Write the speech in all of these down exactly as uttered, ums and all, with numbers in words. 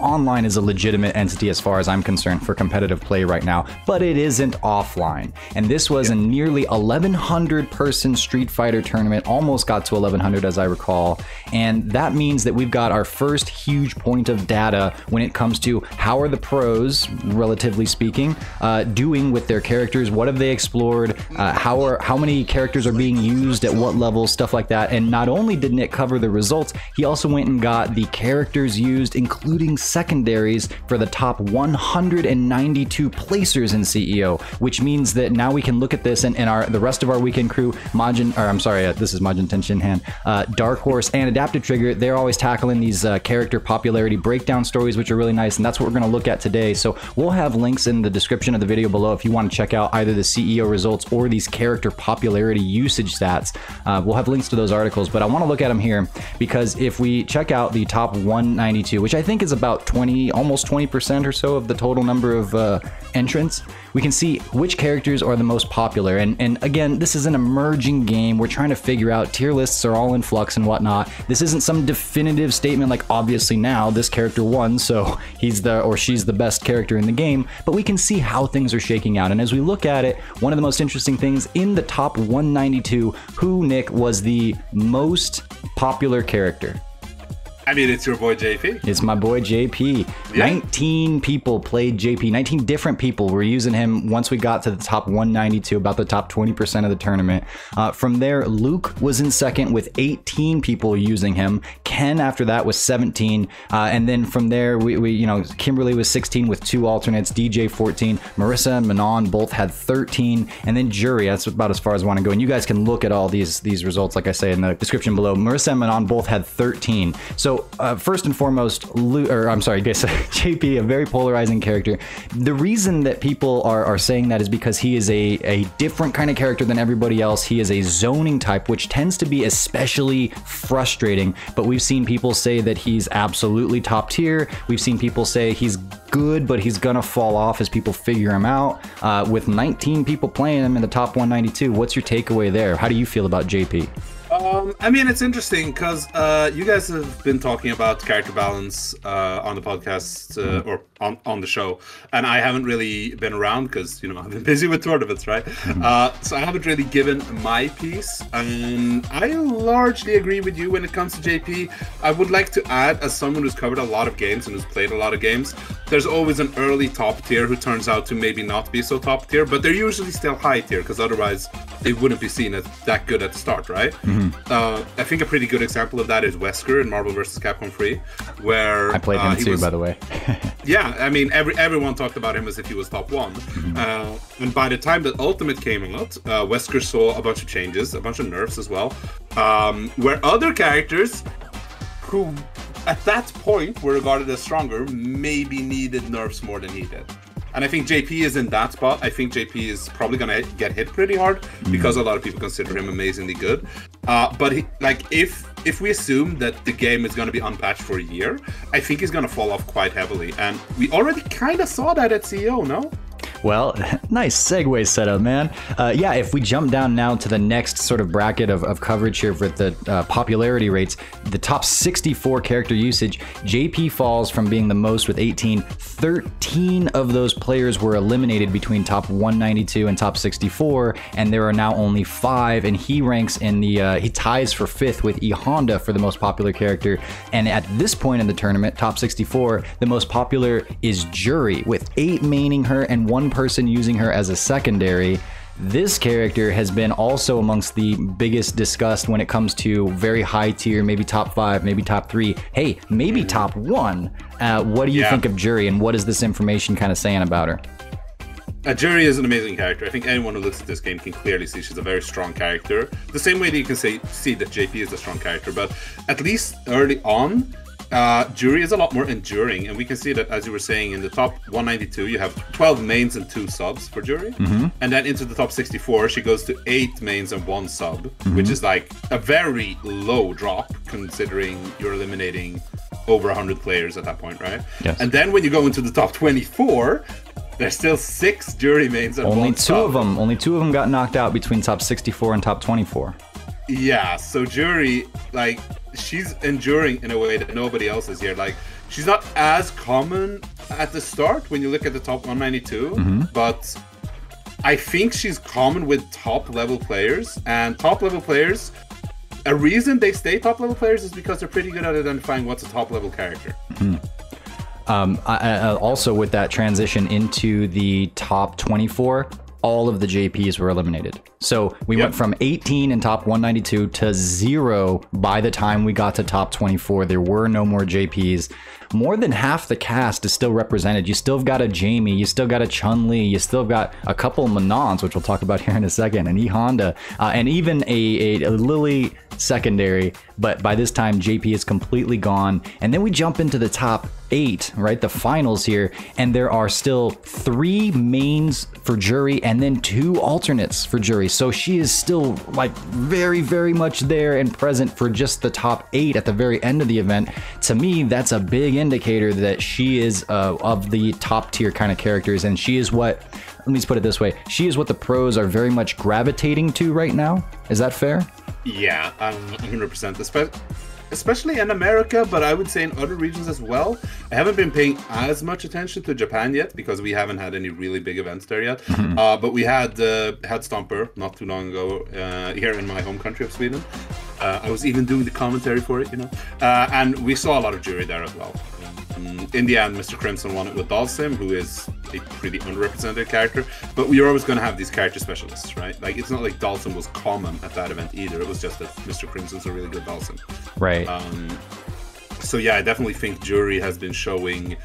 Online is a legitimate entity as far as I'm concerned for competitive play right now, but it isn't offline. And this was yep. a nearly eleven hundred person Street Fighter tournament, almost got to eleven hundred as I recall. And that means that we've got our first huge point of data when it comes to how are the pros, relatively speaking, uh, doing with their characters, what have they explored, uh, how are how many characters are being used at what level, stuff like that. And not only did Nick cover the results, he also went and got the characters used, including secondaries for the top one hundred ninety-two placers in C E O, which means that now we can look at this and, and our the rest of our weekend crew, Majin, or I'm sorry, uh, this is Majin Tenshin Han, uh, Dark Horse, and Adaptive Trigger. They're always tackling these uh, character popularity breakdown stories, which are really nice, and that's what we're going to look at today. So we'll have links in the description of the video below if you want to check out either the C E O results or these character popularity usage stats. Uh, we'll have links to those articles, but I want to look at them here because if we check out the top one ninety-two, which I think is about twenty, almost twenty percent or so of the total number of uh, entrants, we can see which characters are the most popular. And, and again, this is an emerging game. We're trying to figure out, tier lists are all in flux and whatnot. This isn't some definitive statement like, obviously now this character won, so he's the, or she's the best character in the game, but we can see how things are shaking out. And as we look at it, one of the most interesting things in the top one ninety-two, who, Nick, was the most popular character? I mean, it's your boy J P. It's my boy J P. Yeah. nineteen people played J P. nineteen different people were using him once we got to the top one ninety-two, about the top twenty percent of the tournament. Uh, from there, Luke was in second with eighteen people using him. Ken after that was seventeen. Uh, and then from there, we, we, you know, Kimberly was sixteen with two alternates, D J fourteen, Marissa and Manon both had thirteen, and then Juri, that's about as far as I want to go. And you guys can look at all these, these results, like I say, in the description below. Marissa and Manon both had thirteen. So So uh, first and foremost, Lou, or I'm sorry, J P, a very polarizing character. The reason that people are, are saying that is because he is a, a different kind of character than everybody else. He is a zoning type, which tends to be especially frustrating. But we've seen people say that he's absolutely top tier. We've seen people say he's good, but he's gonna fall off as people figure him out. Uh, with nineteen people playing him in the top one ninety-two, what's your takeaway there? How do you feel about J P? Um, I mean, it's interesting because uh, you guys have been talking about character balance uh, on the podcast uh, or on, on the show, and I haven't really been around because, you know, I've been busy with tournaments, right? Uh, so I haven't really given my piece, and I largely agree with you when it comes to J P. I would like to add, as someone who's covered a lot of games and who's played a lot of games, there's always an early top tier who turns out to maybe not be so top tier, but they're usually still high tier because otherwise they wouldn't be seen as that good at the start, right? Mm-hmm. Uh, I think a pretty good example of that is Wesker in Marvel versus. Capcom three, where I played him uh, too, was, by the way. Yeah, I mean, every everyone talked about him as if he was top one. Mm-hmm. uh, and by the time the Ultimate came out, uh, Wesker saw a bunch of changes, a bunch of nerfs as well, um, where other characters who at that point were regarded as stronger maybe needed nerfs more than he did. And I think J P is in that spot. I think J P is probably going to get hit pretty hard because a lot of people consider him amazingly good. Uh, but he, like, if if we assume that the game is going to be unpatched for a year, I think he's going to fall off quite heavily. And we already kind of saw that at C E O, no? Well, nice segue setup, man. Uh, yeah, if we jump down now to the next sort of bracket of, of coverage here with the uh, popularity rates, the top sixty-four character usage, J P falls from being the most with eighteen. thirteen of those players were eliminated between top one ninety-two and top sixty-four, and there are now only five, and he ranks in the, uh, he ties for fifth with E Honda for the most popular character. And at this point in the tournament, top sixty-four, the most popular is Juri, with eight maining her and one person using her as a secondary. This character has been also amongst the biggest discussed when it comes to very high tier, maybe top five, maybe top three, hey, maybe top one. Uh, what do you yeah. think of Juri, and what is this information kind of saying about her? Uh, Juri is an amazing character. I think anyone who looks at this game can clearly see she's a very strong character. The same way that you can say, see that J P is a strong character, but at least early on, Uh, Juri is a lot more enduring, and we can see that, as you were saying, in the top one ninety-two, you have twelve mains and two subs for Juri, mm-hmm. and then into the top sixty-four, she goes to eight mains and one sub, mm-hmm. which is like a very low drop, considering you're eliminating over one hundred players at that point, right? Yes. And then when you go into the top twenty-four, there's still six Juri mains and only one two sub. of them. Only two of them got knocked out between top sixty-four and top twenty-four. Yeah, so Juri, like, she's enduring in a way that nobody else is here. Like, she's not as common at the start when you look at the top one ninety-two, mm-hmm. but I think she's common with top level players, and top level players, a reason they stay top level players is because they're pretty good at identifying what's a top level character. Mm-hmm. Um, I, I, also with that transition into the top twenty-four, all of the J Ps were eliminated. So we yep. went from eighteen in top one ninety-two to zero by the time we got to top twenty-four. There were no more J Ps. More than half the cast is still represented. You still got a Jamie, you still got a Chun-Li, you still got a couple Manons, which we'll talk about here in a second, an E Honda, uh, and even a, a, a Lily secondary. But by this time, J P is completely gone. And then we jump into the top eight, right? The finals here. And there are still three mains for Juri and then two alternates for Juri. So she is still like very, very much there and present for just the top eight at the very end of the event. To me, that's a big indicator that she is uh, of the top tier kind of characters. And she is what, let me just put it this way. She is what the pros are very much gravitating to right now. Is that fair? Yeah, um, one hundred percent. Especially in America, but I would say in other regions as well. I haven't been paying as much attention to Japan yet because we haven't had any really big events there yet. Mm-hmm. uh, but we had uh, had Stomper not too long ago uh, here in my home country of Sweden. Uh, I was even doing the commentary for it, you know. Uh, and we saw a lot of Juri there as well. In the end, Mister Crimson won it with Dhalsim, who is a pretty underrepresented character, but we're always going to have these character specialists, right? Like, it's not like Dhalsim was common at that event either. It was just that Mister Crimson's a really good Dhalsim. Right. Um, so, yeah, I definitely think Juri has been showing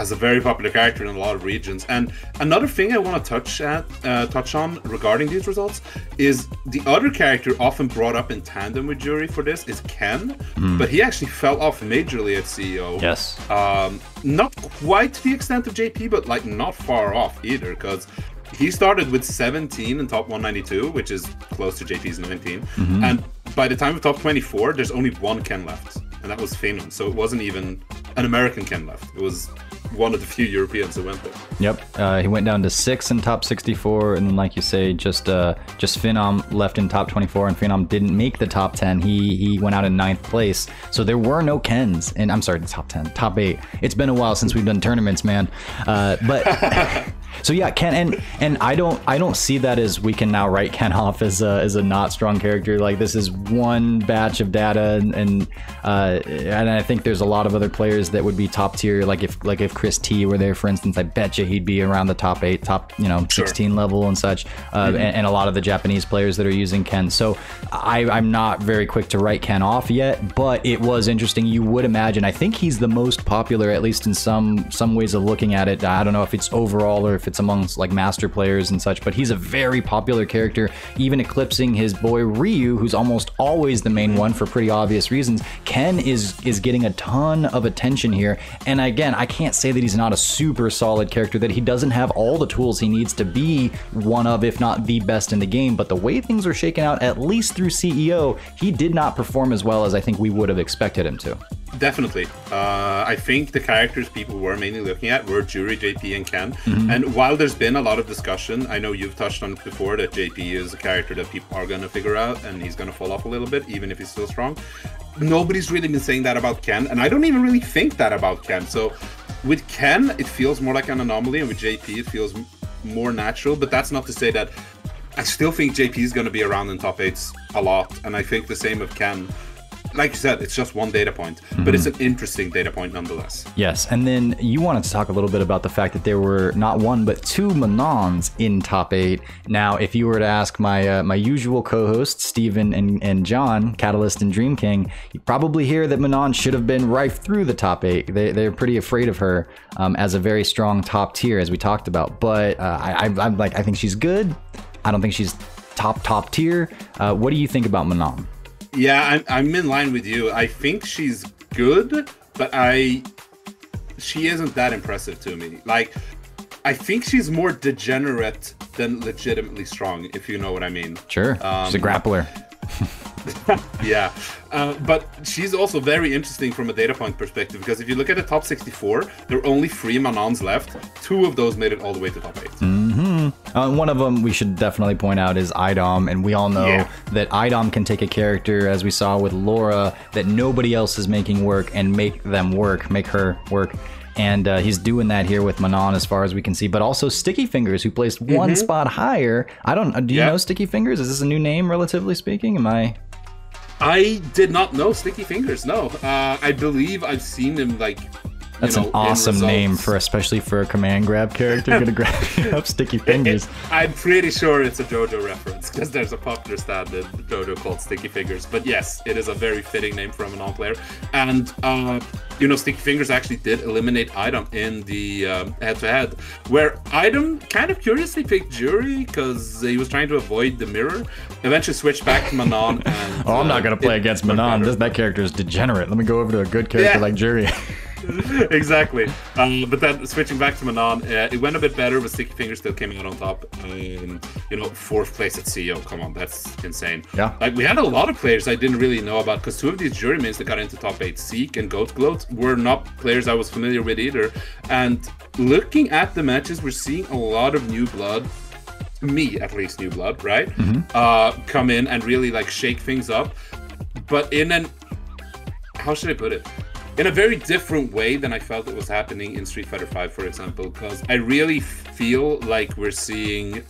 as a very popular character in a lot of regions. And another thing I want to touch at, uh, touch on regarding these results is the other character often brought up in tandem with Juri for this is Ken, mm. but he actually fell off majorly at C E O. Yes. Um, not quite to the extent of J P, but like not far off either, because he started with seventeen in top one ninety-two, which is close to J P's nineteen. Mm-hmm. And by the time of top twenty-four, there's only one Ken left, and that was Finnom. So it wasn't even an American Ken left. It was one of the few Europeans who went there. Yep, uh, he went down to six in top sixty-four, and like you say, just uh, just Finnom left in top twenty-four, and Finnom didn't make the top ten. He he went out in ninth place, so there were no Kens. And I'm sorry, the top ten, top eight. It's been a while since we've done tournaments, man. Uh, but. So yeah, Ken, and and I don't I don't see that as we can now write Ken off as a as a not strong character. Like, this is one batch of data, and and, uh, and I think there's a lot of other players that would be top tier. Like if like if Chris T were there, for instance, I bet you he'd be around the top eight, top you know sixteen sure. level and such. Uh, mm-hmm. and, and a lot of the Japanese players that are using Ken. So I, I'm not very quick to write Ken off yet, but it was interesting. You would imagine. I think he's the most popular, at least in some some ways of looking at it. I don't know if it's overall or if it's amongst like master players and such, but he's a very popular character, even eclipsing his boy Ryu, who's almost always the main one for pretty obvious reasons. Ken is is getting a ton of attention here, and again, I can't say that he's not a super solid character, that he doesn't have all the tools he needs to be one of, if not the best in the game, but the way things are shaken out, at least through C E O, he did not perform as well as I think we would have expected him to. Definitely. Uh, I think the characters people were mainly looking at were Juri, J P, and Ken. Mm-hmm. And while there's been a lot of discussion, I know you've touched on it before, that J P is a character that people are going to figure out and he's going to fall off a little bit, even if he's still strong. Nobody's really been saying that about Ken, and I don't even really think that about Ken. So with Ken, it feels more like an anomaly, and with J P, it feels more natural. But that's not to say that I still think J P is going to be around in top eights a lot, and I think the same of Ken. Like you said, it's just one data point, but mm-hmm. it's an interesting data point nonetheless. Yes, and then you wanted to talk a little bit about the fact that there were not one, but two Manons in top eight. Now, if you were to ask my uh, my usual co-hosts, Steven and, and John, Catalyst and Dream King, you'd probably hear that Manon should have been rife through the top eight. They, they're pretty afraid of her um, as a very strong top tier, as we talked about. But uh, I, I'm like, I think she's good. I don't think she's top, top tier. Uh, what do you think about Manon? Yeah, I'm, I'm in line with you. I think she's good, but I she isn't that impressive to me. Like, I think she's more degenerate than legitimately strong, if you know what I mean. Sure, um, she's a grappler. yeah, uh, but she's also very interesting from a data point perspective, because if you look at the top sixty-four, there are only three Manons left. Two of those made it all the way to top eight. Mm-hmm. Uh, one of them we should definitely point out is Idom, and we all know yeah. that Idom can take a character, as we saw with Laura, that nobody else is making work and make them work, make her work. And uh, he's doing that here with Manon, as far as we can see. But also Sticky Fingers, who placed mm-hmm. one spot higher. I don't. Do you yeah. know Sticky Fingers? Is this a new name, relatively speaking? Am I? I did not know Sticky Fingers. No, uh, I believe I've seen him like. That's you know, an awesome name for, especially for a command grab character. You're gonna grab up Sticky Fingers. It, it, I'm pretty sure it's a JoJo reference because there's a popular stat in JoJo called Sticky Fingers. But yes, it is a very fitting name for a non-player. And uh, you know, Sticky Fingers actually did eliminate Idom in the um, head-to-head, where Idom kind of curiously picked Juri because he was trying to avoid the mirror. Eventually switched back to Manon. And, oh, I'm not gonna uh, play against Manon. This, that character is degenerate. Let me go over to a good character yeah. like Juri. Exactly, um, but then switching back to Manon, uh, it went a bit better, but Sticky Fingers still came out on top. Um, you know, fourth place at C E O, come on, that's insane. Yeah, like we had a lot of players I didn't really know about, because two of these Juri mains that got into top eight, Seek and Goat Gloat, were not players I was familiar with either. And looking at the matches, we're seeing a lot of new blood. Me, at least, new blood, right? Mm-hmm. uh, come in and really like shake things up, but in an how should I put it? in a very different way than I felt it was happening in Street Fighter five, for example, because I really feel like we're seeing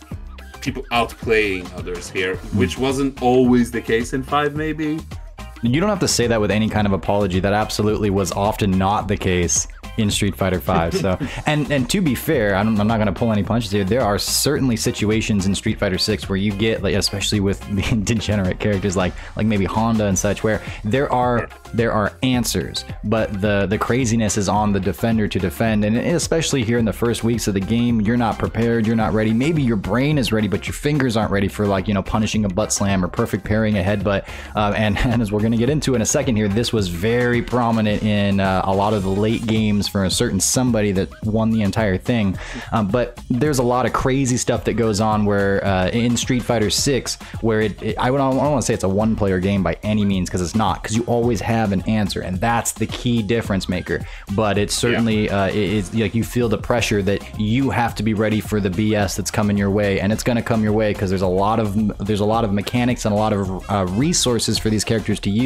people outplaying others here, which wasn't always the case in five, maybe. You don't have to say that with any kind of apology. That absolutely was often not the case in Street Fighter five. So, and and to be fair, I don't, I'm not going to pull any punches here. There are certainly situations in Street Fighter six where you get, like, especially with the degenerate characters like like maybe Honda and such, where there are there are answers, but the the craziness is on the defender to defend. And especially here in the first weeks of the game, you're not prepared, you're not ready. Maybe your brain is ready, but your fingers aren't ready for, like, you know, punishing a butt slam or perfect parrying a headbutt. Uh, and, and as we're going to get into in a second here, this was very prominent in uh, a lot of the late games for a certain somebody that won the entire thing. Um, but there's a lot of crazy stuff that goes on where uh, in Street Fighter six, where it, it I, would, I don't want to say it's a one player game by any means, because it's not, because you always have an answer, and that's the key difference maker. But it's certainly yeah. uh, it, it's like you feel the pressure that you have to be ready for the B S that's coming your way, and it's going to come your way because there's a lot of there's a lot of mechanics and a lot of uh, resources for these characters to use.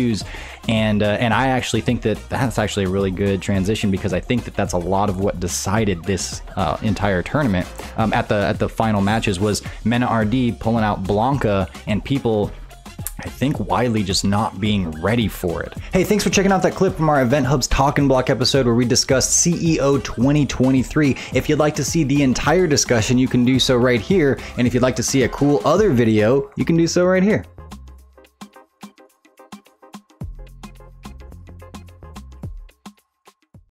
And uh, and I actually think that that's actually a really good transition, because I think that that's a lot of what decided this uh, entire tournament. Um, at the at the final matches was Mena R D pulling out Blanca, and people, I think, Wiley just not being ready for it. Hey, thanks for checking out that clip from our Event Hubs Talk and Block episode where we discussed C E O twenty twenty-three. If you'd like to see the entire discussion, you can do so right here. And if you'd like to see a cool other video, you can do so right here.